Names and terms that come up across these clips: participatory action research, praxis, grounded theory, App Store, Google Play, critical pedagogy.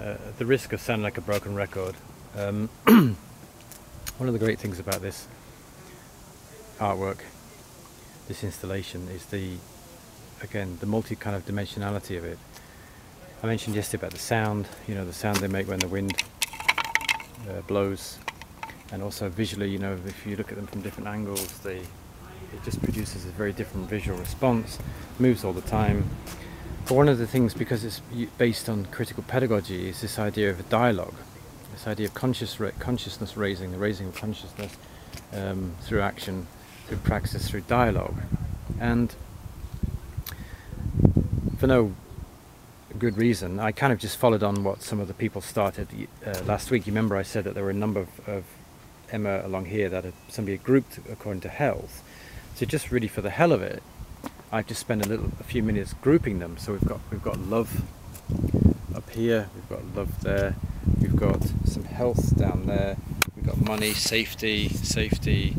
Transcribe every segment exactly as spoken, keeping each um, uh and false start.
uh, at the risk of sounding like a broken record, um, one of the great things about this artwork, this installation, is the, again, the multi kind of dimensionality of it. I mentioned yesterday about the sound, you know, the sound they make when the wind uh, blows, and also visually, you know, if you look at them from different angles, they, it just produces a very different visual response, moves all the time. But one of the things, because it's based on critical pedagogy, is this idea of a dialogue, this idea of conscious ra consciousness raising, the raising of consciousness um, through action, through praxis, through dialogue. And for no good reason, I kind of just followed on what some of the people started uh, last week. You remember I said that there were a number of, of Emma along here that had, somebody had grouped according to health. So just really for the hell of it, I've just spent a little, a few minutes grouping them. So we've got we've got love up here, we've got love there, we've got some health down there, we've got money, safety, safety.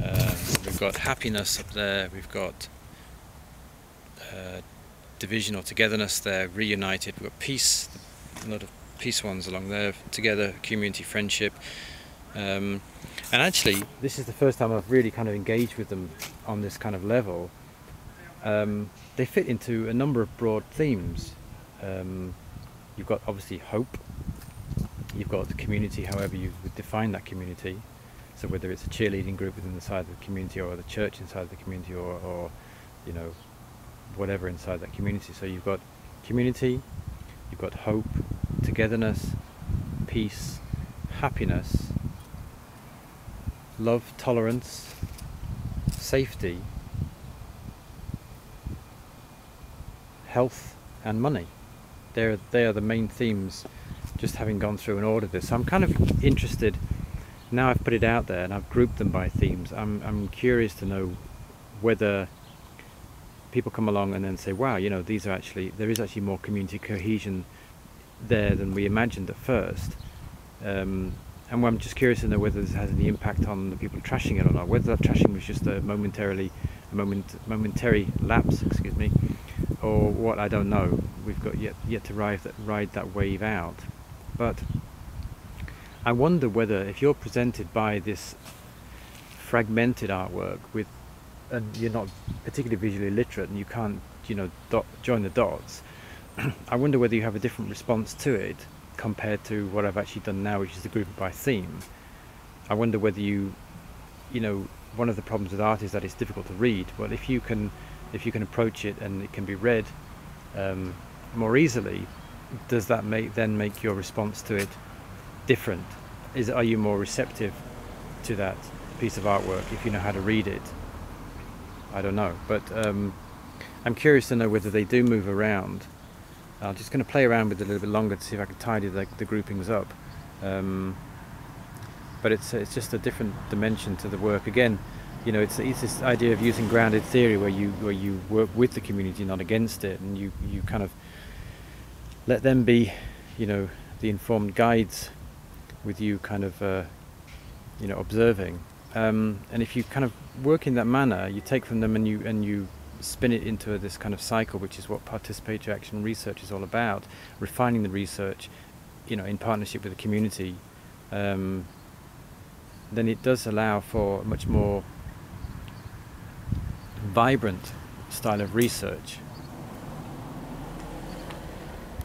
Um, we've got happiness up there, we've got uh, division or togetherness there, reunited. We've got peace, a lot of peace ones along there, together, community, friendship. Um, and actually, this is the first time I've really kind of engaged with them on this kind of level. Um, they fit into a number of broad themes. Um, you've got obviously hope, you've got the community, however you would define that community. So whether it's a cheerleading group within the side of the community, or the church inside the community, or, or you know, whatever inside that community. So you've got community, you've got hope, togetherness, peace, happiness, love, tolerance, safety, health and money. They're, they are the main themes, just having gone through and ordered this. So I'm kind of interested, now I've put it out there and I've grouped them by themes, I'm, I'm curious to know whether people come along and then say, wow, you know, these are actually, there is actually more community cohesion there than we imagined at first. Um, and I'm just curious to know whether this has any impact on the people trashing it or not, whether that trashing was just a momentarily, a moment, momentary lapse, excuse me, or what, I don't know. We've got yet, yet to ride that, ride that wave out. But I wonder whether, if you're presented by this fragmented artwork with, and you're not particularly visually literate and you can't, you know, dot, join the dots, I wonder whether you have a different response to it compared to what I've actually done now, which is the group by theme. I wonder whether you, you know, one of the problems with art is that it's difficult to read. Well, if you can, if you can approach it and it can be read um, more easily, does that make, then make your response to it different? Is, are you more receptive to that piece of artwork if you know how to read it? I don't know, but um, I'm curious to know whether they do move around. I'm just going to play around with it a little bit longer to see if I can tidy the, the groupings up. Um, but it's, it's just a different dimension to the work. Again, you know, it's, it's this idea of using grounded theory, where you, where you work with the community, not against it, and you, you kind of let them be, you know, the informed guides, with you kind of, uh, you know, observing. Um, and if you kind of work in that manner, you take from them and you and you spin it into this kind of cycle, which is what participatory action research is all about, refining the research, you know, in partnership with the community, um, then it does allow for a much more vibrant style of research.